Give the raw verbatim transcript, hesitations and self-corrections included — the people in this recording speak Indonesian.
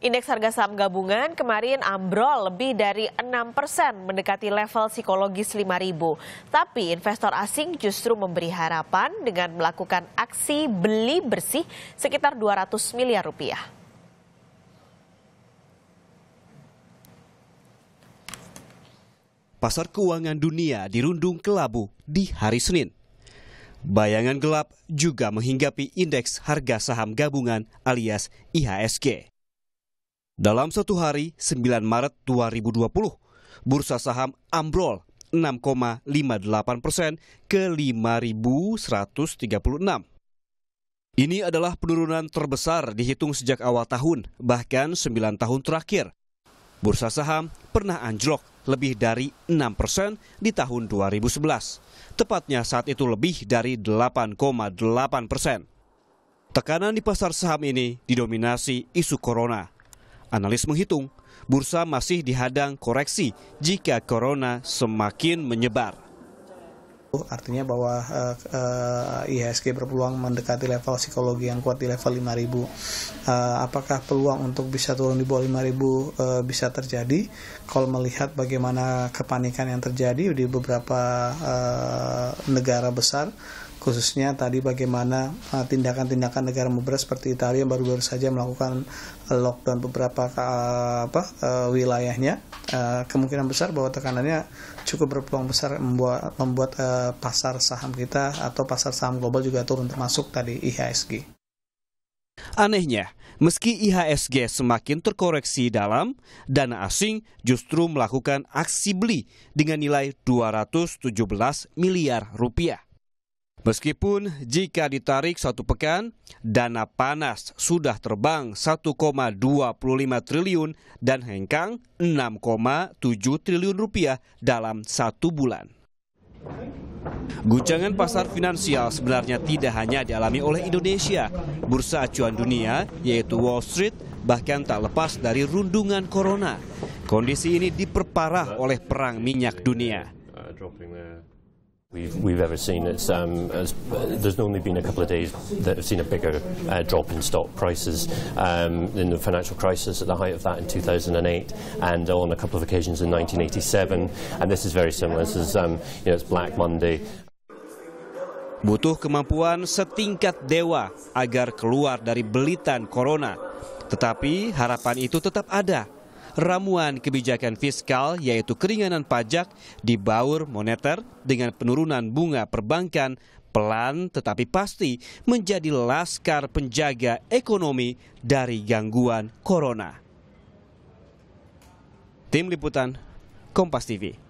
Indeks harga saham gabungan kemarin ambrol lebih dari enam persen mendekati level psikologis lima ribu. Tapi investor asing justru memberi harapan dengan melakukan aksi beli bersih sekitar dua ratus miliar rupiah. Pasar keuangan dunia dirundung kelabu di hari Senin. Bayangan gelap juga menghinggapi indeks harga saham gabungan alias I H S G. Dalam satu hari, sembilan Maret dua ribu dua puluh, bursa saham ambrol enam koma lima delapan persen ke lima ribu seratus tiga puluh enam. Ini adalah penurunan terbesar dihitung sejak awal tahun, bahkan sembilan tahun terakhir. Bursa saham pernah anjlok lebih dari enam persen di tahun dua ribu sebelas, tepatnya saat itu lebih dari delapan koma delapan persen. Tekanan di pasar saham ini didominasi isu corona. Analis menghitung, bursa masih dihadang koreksi jika corona semakin menyebar. Artinya bahwa uh, uh, I H S G berpeluang mendekati level psikologi yang kuat di level lima ribu. Uh, apakah peluang untuk bisa turun di bawah lima ribu uh, bisa terjadi? Kalau melihat bagaimana kepanikan yang terjadi di beberapa uh, negara besar, khususnya tadi bagaimana tindakan-tindakan uh, negara mubres seperti Italia baru-baru saja melakukan lockdown beberapa uh, apa, uh, wilayahnya, uh, kemungkinan besar bahwa tekanannya cukup berpeluang besar membuat, membuat uh, pasar saham kita atau pasar saham global juga turun, termasuk tadi I H S G. Anehnya, meski I H S G semakin terkoreksi dalam, dana asing justru melakukan aksi beli dengan nilai dua ratus tujuh belas miliar rupiah. Meskipun jika ditarik satu pekan, dana panas sudah terbang satu koma dua lima triliun dan hengkang enam koma tujuh triliun rupiah dalam satu bulan. Guncangan pasar finansial sebenarnya tidak hanya dialami oleh Indonesia. Bursa acuan dunia, yaitu Wall Street, bahkan tak lepas dari rundungan corona. Kondisi ini diperparah oleh perang minyak dunia. We've we've ever seen it's um as, uh, there's normally been a couple of days that have seen a bigger uh, drop in stock prices um in the financial crisis at the height of that in two thousand eight and on a couple of occasions in nineteen eighty-seven, and this is very similar. This is um you know it's Black Monday. Butuh kemampuan setingkat dewa agar keluar dari belitan corona. Tetapi harapan itu tetap ada. Ramuan kebijakan fiskal, yaitu keringanan pajak, dibaur moneter dengan penurunan bunga perbankan, pelan tetapi pasti menjadi laskar penjaga ekonomi dari gangguan corona. Tim Liputan, Kompas T V.